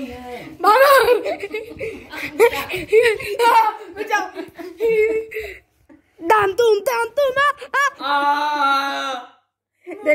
देखो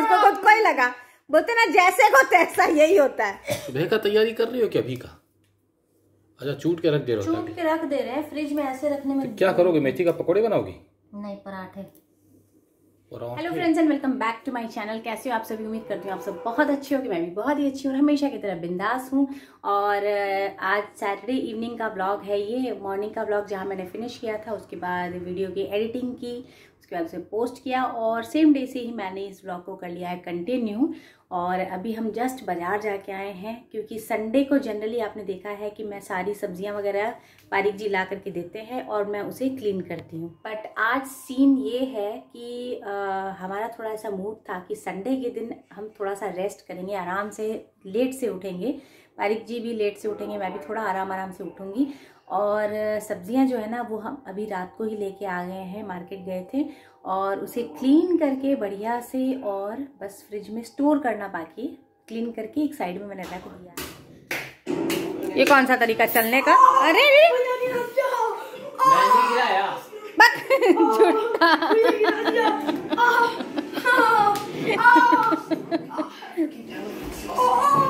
उसको खुद को ही लगा, बोलते ना जैसे को तैसा यही होता है। सुबह का तैयारी कर रही हो क्या अभी का? अच्छा चूट के रख दे रहे हो? चूट के रख दे रहे हैं फ्रिज में, ऐसे रखने में तो क्या करोगे? मेथी का पकौड़े बनाओगी? नहीं, पराठे। Hello friends and welcome back to my channel. कैसे हो आप सभी? उम्मीद करती हूँ आप सब बहुत अच्छे हो, कि मैं भी बहुत ही अच्छी हूँ और हमेशा की तरह बिंदास हूँ। और आज सैटरडे इवनिंग का ब्लॉग है ये। मॉर्निंग का ब्लॉग जहाँ मैंने फिनिश किया था, उसके बाद वीडियो की एडिटिंग की, उसके बाद उसे पोस्ट किया और सेम डे से ही मैंने इस ब्लॉग को कर लिया है कंटिन्यू। और अभी हम जस्ट बाज़ार जाके आए हैं, क्योंकि संडे को जनरली आपने देखा है कि मैं सारी सब्जियां वगैरह पारिक जी ला करके देते हैं और मैं उसे क्लीन करती हूँ। बट आज सीन ये है कि हमारा थोड़ा सा मूड था कि संडे के दिन हम थोड़ा सा रेस्ट करेंगे, आराम से लेट से उठेंगे, पारिक जी भी लेट से उठेंगे, मैं भी थोड़ा आराम से उठूँगी। और सब्जियां जो है ना वो हम अभी रात को ही लेके आ गए हैं, मार्केट गए थे, और उसे क्लीन करके बढ़िया से और बस फ्रिज में स्टोर करना बाकी। क्लीन करके एक साइड में मैंने रख दिया। ये कौन सा तरीका चलने का? अरे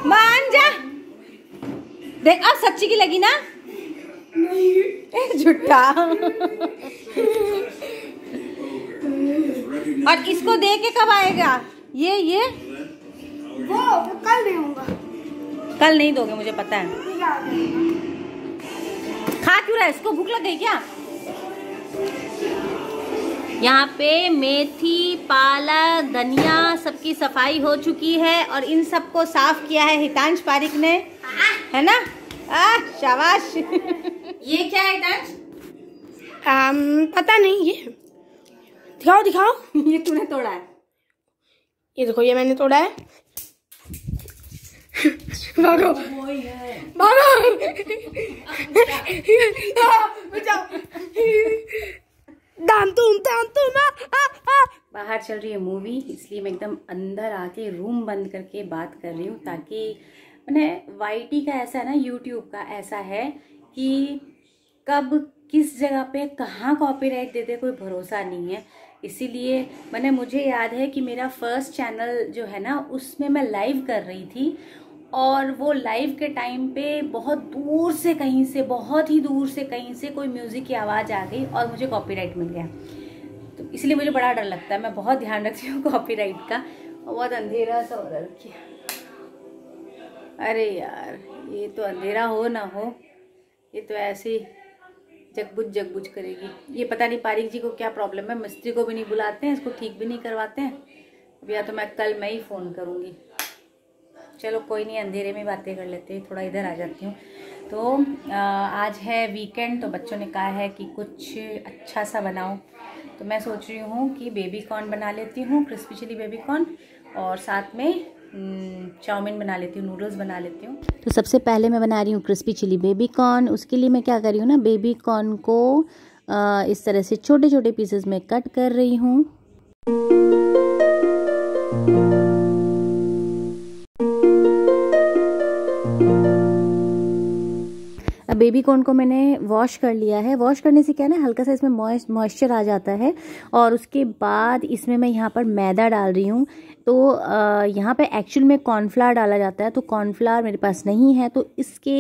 मान जा, देख अब सच्ची की लगी ना, झूठा। और इसको दे के कब आएगा? ये वो कल नहीं होगा, कल नहीं दोगे, मुझे पता है। खा क्यों रहा है? इसको भूख लग गई क्या? यहाँ पे मेथी, पालक, धनिया सबकी सफाई हो चुकी है और इन सबको साफ किया है हितांश पारिक ने, है ना? शाबाश। ये क्या है हितांश? पता नहीं, ये दिखाओ दिखाओ। ये तूने तोड़ा है? ये देखो, ये मैंने तोड़ा है। भागो भागो, बाहर चल रही है मूवी, इसलिए मैं एकदम अंदर आके रूम बंद करके बात कर रही हूँ, ताकि मैंने YT का ऐसा ना, YouTube का ऐसा है कि कब किस जगह पे कहाँ कॉपीराइट दे दे कोई भरोसा नहीं है। इसीलिए मैंने, मुझे याद है कि मेरा फर्स्ट चैनल जो है ना उसमें मैं लाइव कर रही थी, और वो लाइव के टाइम पे बहुत ही दूर से कहीं से कोई म्यूज़िक की आवाज़ आ गई और मुझे कॉपीराइट मिल गया। तो इसलिए मुझे बड़ा डर लगता है, मैं बहुत ध्यान रखती हूँ कॉपीराइट का। और बहुत अंधेरा सा हो रहा है। अरे यार, ये तो अंधेरा हो ना हो, ये तो ऐसे जगबुझ करेगी। ये पता नहीं पारिक जी को क्या प्रॉब्लम है, मिस्त्री को भी नहीं बुलाते हैं, इसको ठीक भी नहीं करवाते हैं। या तो कल मैं ही फ़ोन करूँगी। चलो कोई नहीं, अंधेरे में बातें कर लेते हैं। थोड़ा इधर आ जाती हूँ। तो आज है वीकेंड, तो बच्चों ने कहा है कि कुछ अच्छा सा बनाओ, तो मैं सोच रही हूँ कि बेबी कॉर्न बना लेती हूँ, क्रिस्पी चिली बेबी कॉर्न, और साथ में चाउमीन बना लेती हूँ, नूडल्स बना लेती हूँ। तो सबसे पहले मैं बना रही हूँ क्रिस्पी चिली बेबी कॉर्न। उसके लिए मैं क्या कर रही हूँ ना, बेबी कॉर्न को इस तरह से छोटे छोटे पीसेस में कट कर रही हूँ। अब बेबी कॉर्न को मैंने वॉश कर लिया है। वॉश करने से क्या है ना, हल्का सा इसमें मॉइस्चर आ जाता है। और उसके बाद इसमें मैं यहाँ पर मैदा डाल रही हूँ। तो यहाँ पे एक्चुअल में कॉर्नफ्लावर डाला जाता है, तो कॉर्नफ्लावर मेरे पास नहीं है, तो इसके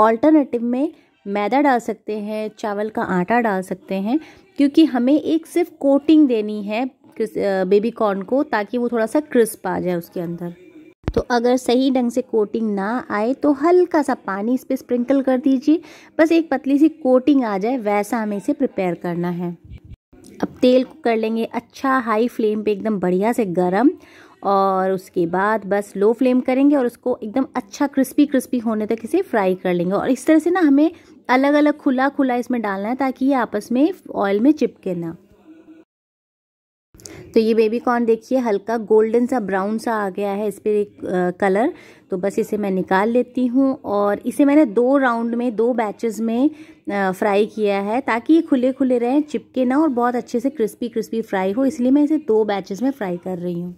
ऑल्टरनेटिव में मैदा डाल सकते हैं, चावल का आटा डाल सकते हैं, क्योंकि हमें एक सिर्फ कोटिंग देनी है बेबी कॉर्न को, ताकि वो थोड़ा सा क्रिस्प आ जाए उसके अंदर। तो अगर सही ढंग से कोटिंग ना आए तो हल्का सा पानी इस पर स्प्रिंकल कर दीजिए, बस एक पतली सी कोटिंग आ जाए, वैसा हमें इसे प्रिपेयर करना है। अब तेल को कर लेंगे अच्छा हाई फ्लेम पे, एकदम बढ़िया से गरम, और उसके बाद बस लो फ्लेम करेंगे और उसको एकदम अच्छा क्रिस्पी होने तक इसे फ्राई कर लेंगे। और इस तरह से ना हमें अलग अलग खुला इसमें डालना है, ताकि ये आपस में ऑयल में चिपके ना। तो ये बेबी कॉर्न देखिए हल्का गोल्डन सा, ब्राउन सा आ गया है इस पर एक कलर, तो बस इसे मैं निकाल लेती हूँ। और इसे मैंने 2 बैचेस में फ्राई किया है, ताकि ये खुले रहें, चिपके ना, और बहुत अच्छे से क्रिस्पी फ्राई हो, इसलिए मैं इसे 2 बैचेस में फ्राई कर रही हूँ।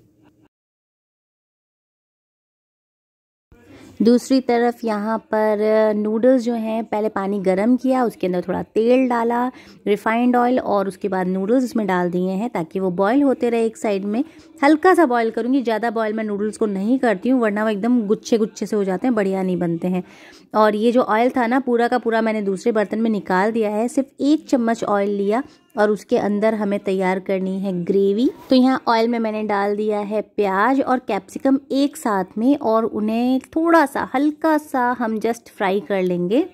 दूसरी तरफ यहाँ पर नूडल्स जो हैं पहले पानी गर्म किया, उसके अंदर थोड़ा तेल डाला, रिफाइंड ऑयल, और उसके बाद नूडल्स इसमें डाल दिए हैं ताकि वो बॉयल होते रहे। एक साइड में हल्का सा बॉयल करूँगी, ज़्यादा बॉयल मैं नूडल्स को नहीं करती हूँ वरना वो एकदम गुच्छे गुच्छे से हो जाते हैं, बढ़िया नहीं बनते हैं। और ये जो ऑयल था ना पूरा का पूरा मैंने दूसरे बर्तन में निकाल दिया है, सिर्फ एक चम्मच ऑयल लिया और उसके अंदर हमें तैयार करनी है ग्रेवी। तो यहाँ ऑयल में मैंने डाल दिया है प्याज और कैप्सिकम एक साथ में और उन्हें थोड़ा सा हल्का सा हम जस्ट फ्राई कर लेंगे।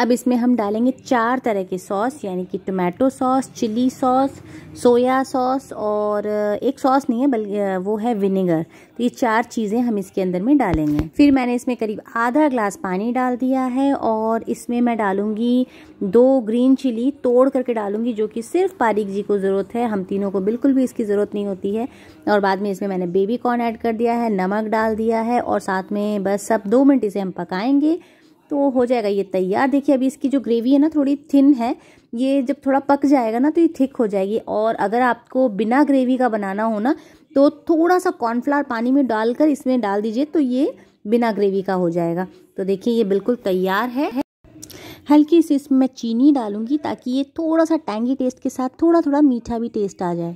अब इसमें हम डालेंगे 4 तरह की सॉस, यानी कि tomato sauce, chilli sauce, soya sauce और एक सॉस नहीं है बल्कि वो है विनेगर। तो ये 4 चीज़ें हम इसके अंदर में डालेंगे। फिर मैंने इसमें करीब आधा ग्लास पानी डाल दिया है और इसमें मैं डालूँगी 2 ग्रीन चिली तोड़ करके डालूँगी, जो कि सिर्फ पारीक जी को ज़रूरत है, हम तीनों को बिल्कुल भी इसकी ज़रूरत नहीं होती है। और बाद में इसमें मैंने बेबी कॉर्न ऐड कर दिया है, नमक डाल दिया है और साथ में बस सब 2 मिनट इसे हम पकाएँगे तो हो जाएगा ये तैयार। देखिए अभी इसकी जो ग्रेवी है ना थोड़ी थिन है, ये जब थोड़ा पक जाएगा ना तो ये थिक हो जाएगी। और अगर आपको बिना ग्रेवी का बनाना हो ना तो थोड़ा सा कॉर्नफ्लावर पानी में डालकर इसमें डाल दीजिए तो ये बिना ग्रेवी का हो जाएगा। तो देखिए ये बिल्कुल तैयार है। हल्की सी इसमें मैं चीनी डालूंगी ताकि ये थोड़ा सा टैंगी टेस्ट के साथ थोड़ा थोड़ा मीठा भी टेस्ट आ जाए।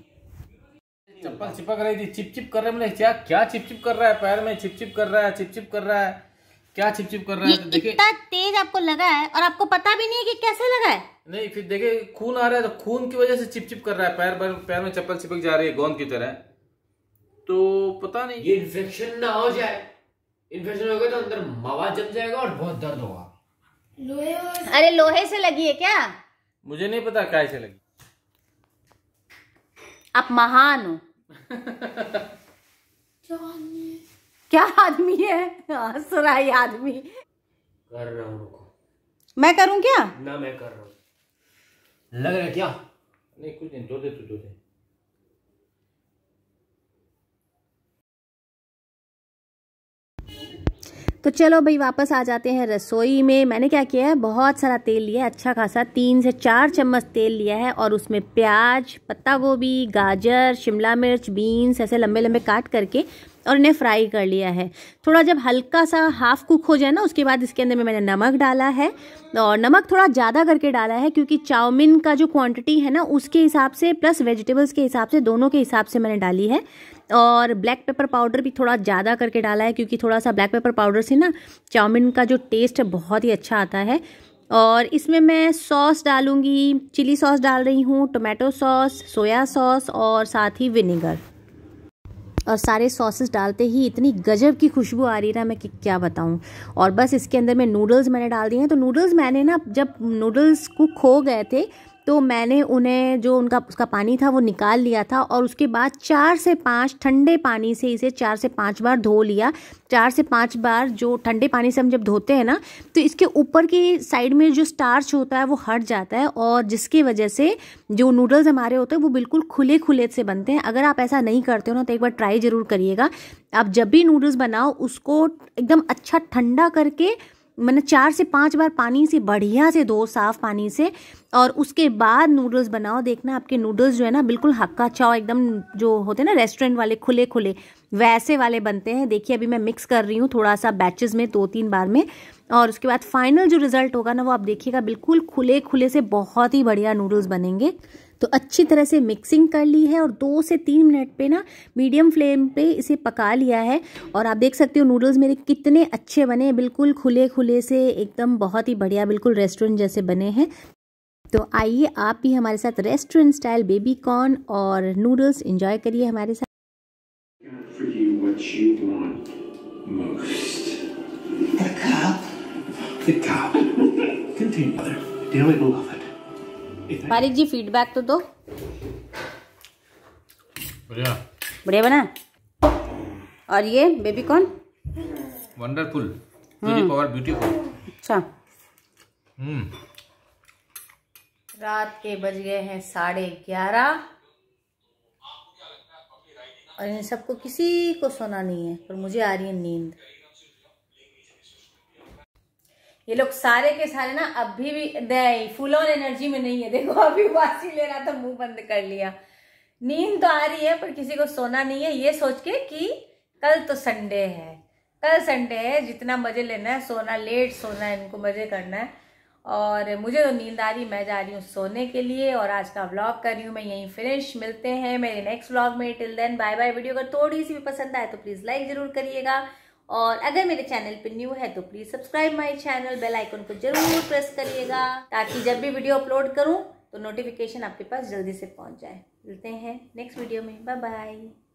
चप्पल चिपक रही थी, चिपचिप कर रहा है, क्या चिपचिप कर रहा है पैर में, चिपचिप कर रहा है, चिपचिप कर रहा है, क्या चिपचिप कर रहा है। तो देखिए इतना तेज आपको लगा है और आपको पता भी नहीं है कि कैसे लगा है। नहीं फिर देखिए खून आ रहा है तो खून की वजह से चिपचिप कर रहा है, पैर में चप्पल चिपक जा रही है गोंद की तरह। तो पता नहीं ये इन्फेक्शन ना हो जाए, इन्फेक्शन हो गया तो अंदर मावा जम जाएगा और बहुत दर्द होगा। अरे लोहे से लगी है क्या, मुझे नहीं पता कैसे लगी। आप महान हो। क्या आदमी है, सराय आदमी। कर रहा हूँ मैं, करूँ क्या ना, मैं कर रहा हूँ। लग रहा है क्या? नहीं कुछ नहीं, दो दे तू, दो दे। तो चलो भाई वापस आ जाते हैं रसोई में। मैंने क्या किया है, बहुत सारा तेल लिया है, अच्छा खासा 3 से 4 चम्मच तेल लिया है और उसमें प्याज, पत्ता गोभी, गाजर, शिमला मिर्च, बीन्स ऐसे लंबे लंबे काट करके और इन्हें फ्राई कर लिया है। थोड़ा जब हल्का सा हाफ कुक हो जाए ना उसके बाद इसके अंदर में मैंने नमक डाला है और नमक थोड़ा ज़्यादा करके डाला है क्योंकि चाउमीन का जो क्वांटिटी है ना उसके हिसाब से प्लस वेजिटेबल्स के हिसाब से दोनों के हिसाब से मैंने डाली है। और ब्लैक पेपर पाउडर भी थोड़ा ज़्यादा करके डाला है क्योंकि थोड़ा सा ब्लैक पेपर पाउडर से ना चाउमीन का जो टेस्ट है बहुत ही अच्छा आता है। और इसमें मैं सॉस डालूँगी, चिली सॉस डाल रही हूँ, टोमेटो सॉस, सोया सॉस और साथ ही विनेगर। और सारे सॉसेस डालते ही इतनी गजब की खुशबू आ रही ना मैं क्या बताऊं। और बस इसके अंदर में नूडल्स मैंने डाल दिए हैं। तो नूडल्स मैंने ना जब नूडल्स कुक हो गए थे तो मैंने उन्हें जो उनका उसका पानी था वो निकाल लिया था और उसके बाद 4 से 5 ठंडे पानी से इसे 4 से 5 बार धो लिया। 4 से 5 बार जो ठंडे पानी से हम जब धोते हैं ना तो इसके ऊपर की साइड में जो स्टार्च होता है वो हट जाता है और जिसकी वजह से जो नूडल्स हमारे होते हैं वो बिल्कुल खुले खुले से बनते हैं। अगर आप ऐसा नहीं करते हो ना तो एक बार ट्राई ज़रूर करिएगा। आप जब भी नूडल्स बनाओ उसको एकदम अच्छा ठंडा करके मैंने 4 से 5 बार पानी से बढ़िया से धो, साफ़ पानी से, और उसके बाद नूडल्स बनाओ। देखना आपके नूडल्स जो है ना बिल्कुल हक्का चाव एकदम जो होते हैं ना रेस्टोरेंट वाले खुले खुले वैसे वाले बनते हैं। देखिए अभी मैं मिक्स कर रही हूँ थोड़ा सा बैचेस में 2-3 बार में और उसके बाद फाइनल जो रिज़ल्ट होगा ना वो आप देखिएगा बिल्कुल खुले खुले से बहुत ही बढ़िया नूडल्स बनेंगे। तो अच्छी तरह से मिक्सिंग कर ली है और 2 से 3 मिनट पे ना मीडियम फ्लेम पे इसे पका लिया है। और आप देख सकते हो नूडल्स मेरे कितने अच्छे बने, बिल्कुल खुले खुले से एकदम बहुत ही बढ़िया, बिल्कुल रेस्टोरेंट जैसे बने हैं। तो आइए आप भी हमारे साथ रेस्टोरेंट स्टाइल बेबी कॉर्न और नूडल्स एंजॉय करिए हमारे साथ। पारीक जी फीडबैक तो दो, बढ़िया बढ़िया बना। और ये बेबी कॉर्न वंडरफुल, ब्यूटीफुल। अच्छा रात के बज गए हैं 11:30 और इन सबको किसी को सोना नहीं है पर मुझे आ रही है नींद। ये लोग सारे के सारे ना अभी भी नहीं फुल ऑन एनर्जी में नहीं है। देखो अभी वासी ले रहा था, मुंह बंद कर लिया। नींद तो आ रही है पर किसी को सोना नहीं है ये सोच के कि कल तो संडे है। कल संडे है, जितना मज़े लेना है, सोना लेट सोना है, इनको मज़े करना है। और मुझे तो नींद आ रही, मैं जा रही हूँ सोने के लिए और आज का व्लॉग कर रही हूँ मैं यहीं फिनिश। मिलते हैं मेरे नेक्स्ट व्लॉग में, till then bye bye. Video अगर थोड़ी सी भी पसंद आए तो प्लीज़ लाइक ज़रूर करिएगा और अगर मेरे चैनल पे न्यू है तो please subscribe my channel, bell icon को जरूर प्रेस करिएगा ताकि जब भी वीडियो अपलोड करूँ तो नोटिफिकेशन आपके पास जल्दी से पहुँच जाए। मिलते हैं नेक्स्ट वीडियो में, बाय बाय।